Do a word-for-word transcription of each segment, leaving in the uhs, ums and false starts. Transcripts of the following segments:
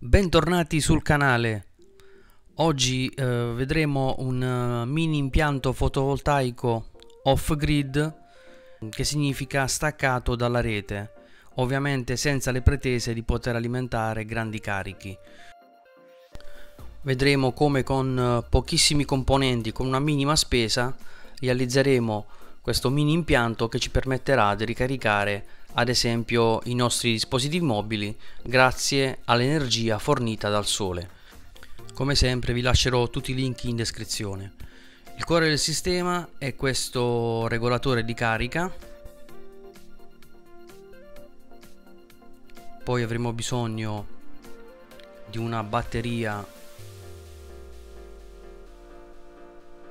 Bentornati sul canale. Oggi eh, vedremo un uh, mini impianto fotovoltaico off grid, che significa staccato dalla rete, ovviamente senza le pretese di poter alimentare grandi carichi. Vedremo come con uh, pochissimi componenti, con una minima spesa, realizzeremo questo mini impianto che ci permetterà di ricaricare ad esempio i nostri dispositivi mobili grazie all'energia fornita dal sole. Come sempre vi lascerò tutti i link in descrizione. Il cuore del sistema è questo regolatore di carica, poi avremo bisogno di una batteria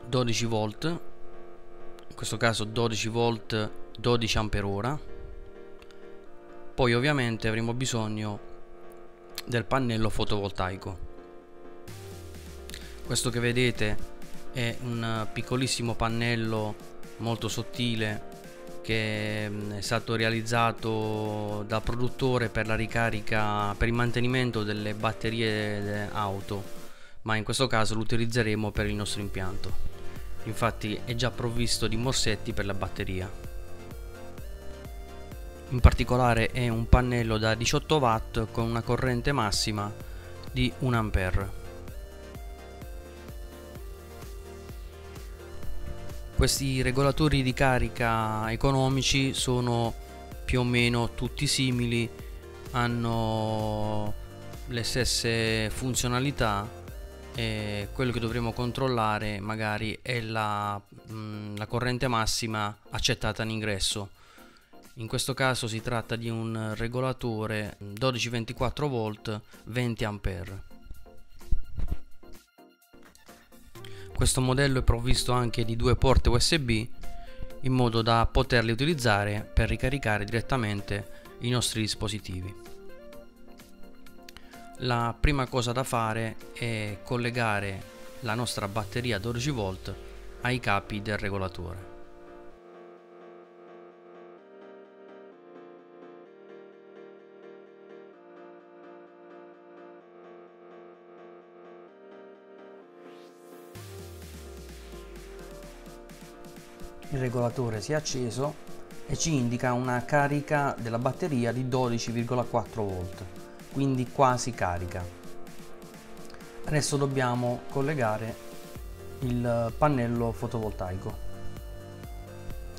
dodici volt, in questo caso dodici volt dodici ampere ora. Poi ovviamente avremo bisogno del pannello fotovoltaico. Questo che vedete è un piccolissimo pannello molto sottile che è stato realizzato dal produttore per la ricarica, per il mantenimento delle batterie auto, ma in questo caso lo utilizzeremo per il nostro impianto. Infatti è già provvisto di morsetti per la batteria. In particolare è un pannello da diciotto watt con una corrente massima di un ampere. Questi regolatori di carica economici sono più o meno tutti simili, hanno le stesse funzionalità, e quello che dovremo controllare magari è la, mh, la corrente massima accettata in ingresso. In questo caso si tratta di un regolatore dodici ventiquattro volt venti ampere. Questo modello è provvisto anche di due porte U S B in modo da poterle utilizzare per ricaricare direttamente i nostri dispositivi. La prima cosa da fare è collegare la nostra batteria dodici volt ai capi del regolatore. Il regolatore si è acceso e ci indica una carica della batteria di dodici virgola quattro volt, quindi quasi carica. Adesso dobbiamo collegare il pannello fotovoltaico.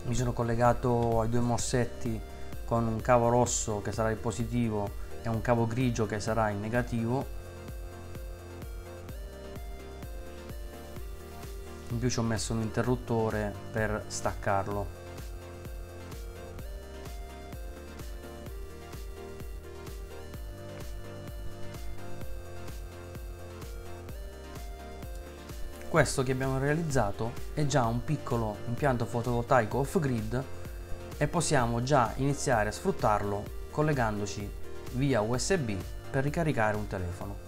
Mi sono collegato ai due morsetti con un cavo rosso che sarà il positivo e un cavo grigio che sarà il negativo. In più ci ho messo un interruttore per staccarlo. Questo che abbiamo realizzato è già un piccolo impianto fotovoltaico off grid e possiamo già iniziare a sfruttarlo collegandoci via U S B per ricaricare un telefono.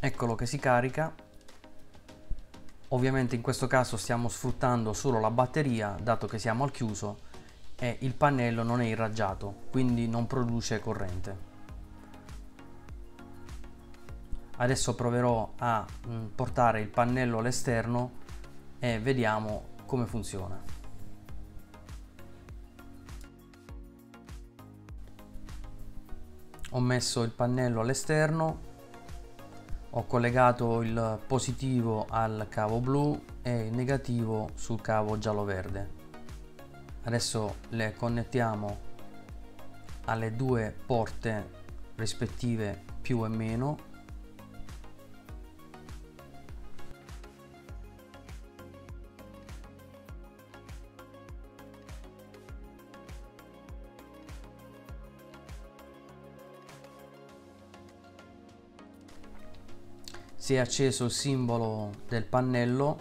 Eccolo che si carica. Ovviamente in questo caso stiamo sfruttando solo la batteria, dato che siamo al chiuso e il pannello non è irraggiato, quindi non produce corrente. Adesso proverò a portare il pannello all'esterno e vediamo come funziona. Ho messo il pannello all'esterno. Ho collegato il positivo al cavo blu e il negativo sul cavo giallo-verde. Adesso le connettiamo alle due porte rispettive più e meno. Si è acceso il simbolo del pannello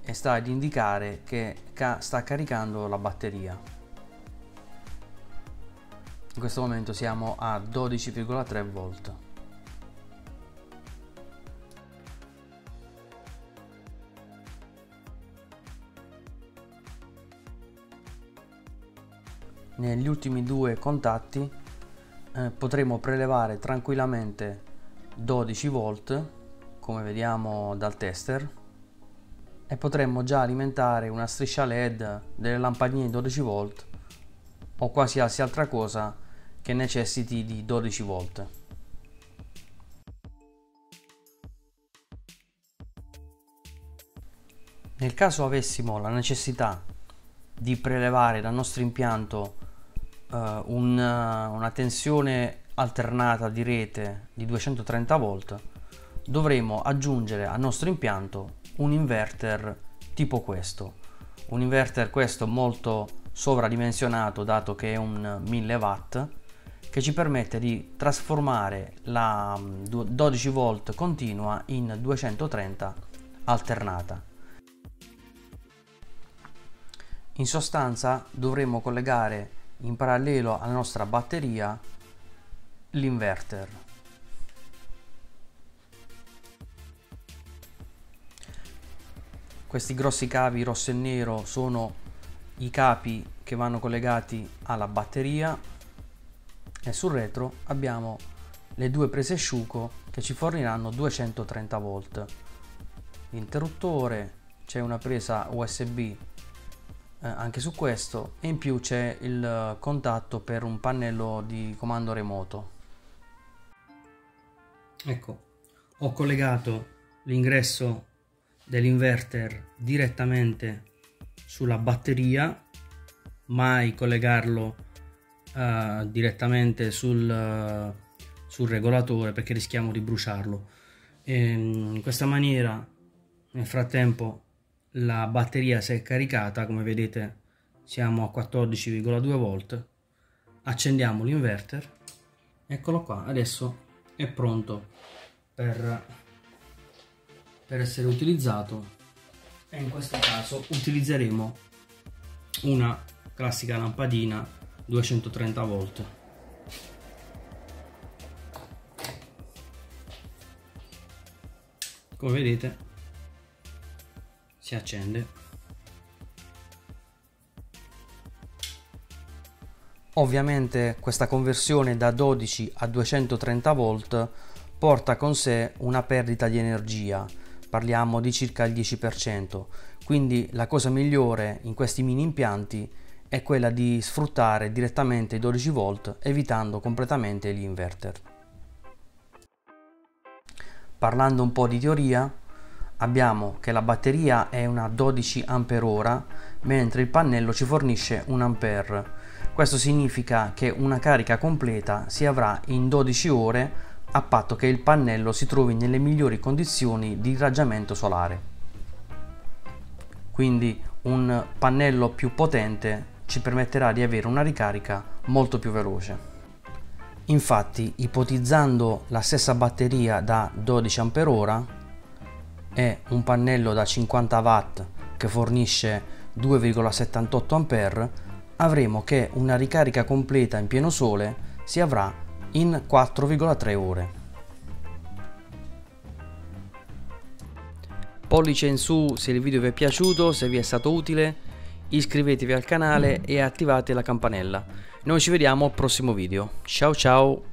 e sta ad indicare che ca- sta caricando la batteria. In questo momento siamo a dodici virgola tre volt. negli ultimi due contatti eh, potremo prelevare tranquillamente dodici volt come vediamo dal tester, e potremmo già alimentare una striscia led, delle lampadine dodici volt o qualsiasi altra cosa che necessiti di dodici volt. Nel caso avessimo la necessità di prelevare dal nostro impianto eh, un, una tensione alternata di rete di duecentotrenta volt, dovremo aggiungere al nostro impianto un inverter tipo questo, un inverter questo molto sovradimensionato dato che è un mille watt, che ci permette di trasformare la dodici volt continua in duecentotrenta alternata. In sostanza dovremo collegare in parallelo alla nostra batteria l'inverter. Questi grossi cavi rosso e nero sono i capi che vanno collegati alla batteria, e sul retro abbiamo le due prese asciugo che ci forniranno duecentotrenta volt. L'interruttore, c'è una presa U S B eh, anche su questo, e in più c'è il contatto per un pannello di comando remoto. Ecco, ho collegato l'ingresso dell'inverter direttamente sulla batteria, mai collegarlo uh, direttamente sul, uh, sul regolatore, perché rischiamo di bruciarlo. E in questa maniera nel frattempo la batteria si è caricata, come vedete siamo a quattordici virgola due volt. Accendiamo l'inverter, eccolo qua, adesso è pronto per per essere utilizzato, e in questo caso utilizzeremo una classica lampadina duecentotrenta volt. Come vedete si accende. Ovviamente questa conversione da dodici a duecentotrenta volt porta con sé una perdita di energia, parliamo di circa il dieci per cento, quindi la cosa migliore in questi mini impianti è quella di sfruttare direttamente i dodici volt, evitando completamente gli inverter. Parlando un po' di teoria, abbiamo che la batteria è una dodici ampere ora, mentre il pannello ci fornisce un ampere. Questo significa che una carica completa si avrà in dodici ore, a patto che il pannello si trovi nelle migliori condizioni di irraggiamento solare. Quindi un pannello più potente ci permetterà di avere una ricarica molto più veloce. Infatti, ipotizzando la stessa batteria da dodici ampere ora e un pannello da cinquanta watt che fornisce due virgola settantotto ampere, avremo che una ricarica completa in pieno sole si avrà in quattro virgola tre ore. Pollice in su se il video vi è piaciuto, se vi è stato utile, iscrivetevi al canale e attivate la campanella. Noi ci vediamo al prossimo video. Ciao ciao!